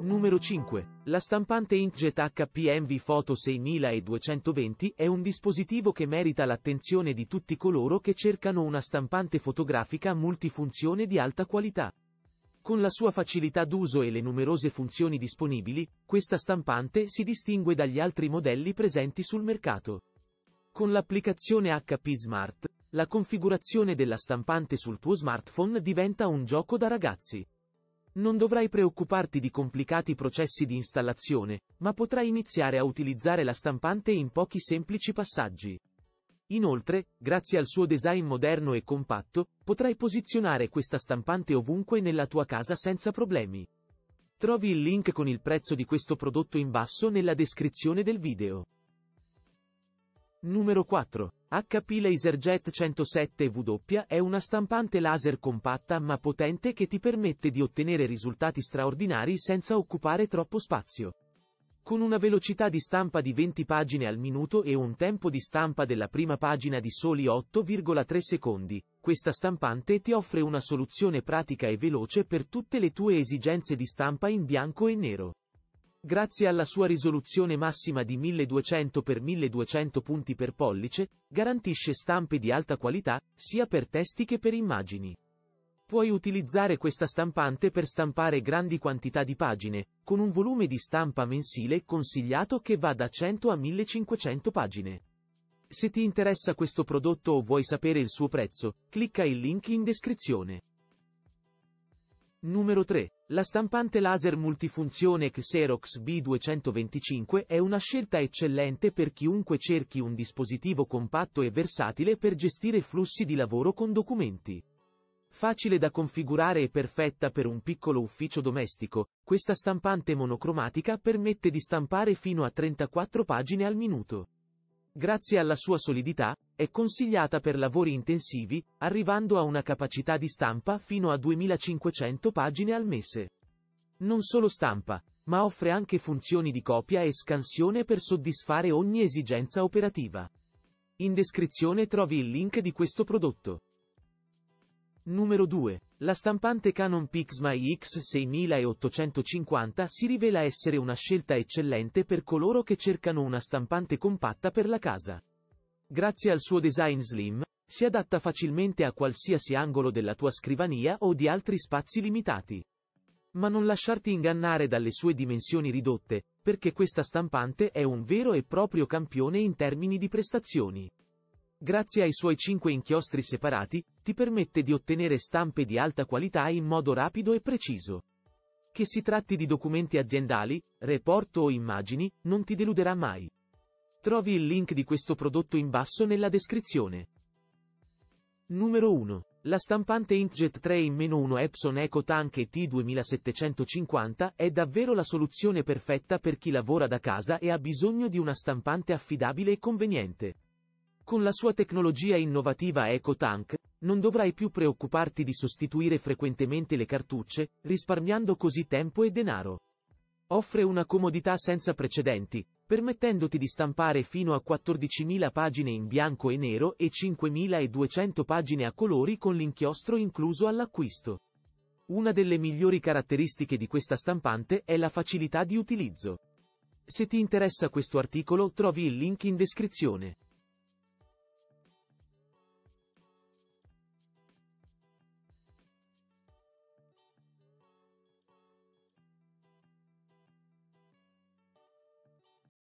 Numero 5. La stampante inkjet HP Envy Photo 6220 è un dispositivo che merita l'attenzione di tutti coloro che cercano una stampante fotografica multifunzione di alta qualità. Con la sua facilità d'uso e le numerose funzioni disponibili, questa stampante si distingue dagli altri modelli presenti sul mercato. Con l'applicazione HP Smart, la configurazione della stampante sul tuo smartphone diventa un gioco da ragazzi. Non dovrai preoccuparti di complicati processi di installazione, ma potrai iniziare a utilizzare la stampante in pochi semplici passaggi. Inoltre, grazie al suo design moderno e compatto, potrai posizionare questa stampante ovunque nella tua casa senza problemi. Trovi il link con il prezzo di questo prodotto in basso nella descrizione del video. Numero 4. HP LaserJet 107W è una stampante laser compatta ma potente che ti permette di ottenere risultati straordinari senza occupare troppo spazio. Con una velocità di stampa di 20 pagine al minuto e un tempo di stampa della prima pagina di soli 8,3 secondi, questa stampante ti offre una soluzione pratica e veloce per tutte le tue esigenze di stampa in bianco e nero. Grazie alla sua risoluzione massima di 1200 x 1200 punti per pollice, garantisce stampe di alta qualità, sia per testi che per immagini. Puoi utilizzare questa stampante per stampare grandi quantità di pagine, con un volume di stampa mensile consigliato che va da 100 a 1500 pagine. Se ti interessa questo prodotto o vuoi sapere il suo prezzo, clicca il link in descrizione. Numero 3. La stampante laser multifunzione Xerox B225 è una scelta eccellente per chiunque cerchi un dispositivo compatto e versatile per gestire flussi di lavoro con documenti. Facile da configurare e perfetta per un piccolo ufficio domestico, questa stampante monocromatica permette di stampare fino a 34 pagine al minuto. Grazie alla sua solidità, è consigliata per lavori intensivi, arrivando a una capacità di stampa fino a 2500 pagine al mese. Non solo stampa, ma offre anche funzioni di copia e scansione per soddisfare ogni esigenza operativa. In descrizione trovi il link di questo prodotto. Numero 2. La stampante Canon Pixma IX6850 si rivela essere una scelta eccellente per coloro che cercano una stampante compatta per la casa. Grazie al suo design slim, si adatta facilmente a qualsiasi angolo della tua scrivania o di altri spazi limitati. Ma non lasciarti ingannare dalle sue dimensioni ridotte, perché questa stampante è un vero e proprio campione in termini di prestazioni. Grazie ai suoi 5 inchiostri separati, ti permette di ottenere stampe di alta qualità in modo rapido e preciso. Che si tratti di documenti aziendali, report o immagini, non ti deluderà mai. Trovi il link di questo prodotto in basso nella descrizione. Numero 1. La stampante Inkjet 3-1 Epson EcoTank ET2750 è davvero la soluzione perfetta per chi lavora da casa e ha bisogno di una stampante affidabile e conveniente. Con la sua tecnologia innovativa EcoTank, non dovrai più preoccuparti di sostituire frequentemente le cartucce, risparmiando così tempo e denaro. Offre una comodità senza precedenti, permettendoti di stampare fino a 14.000 pagine in bianco e nero e 5.200 pagine a colori con l'inchiostro incluso all'acquisto. Una delle migliori caratteristiche di questa stampante è la facilità di utilizzo. Se ti interessa questo articolo, trovi il link in descrizione.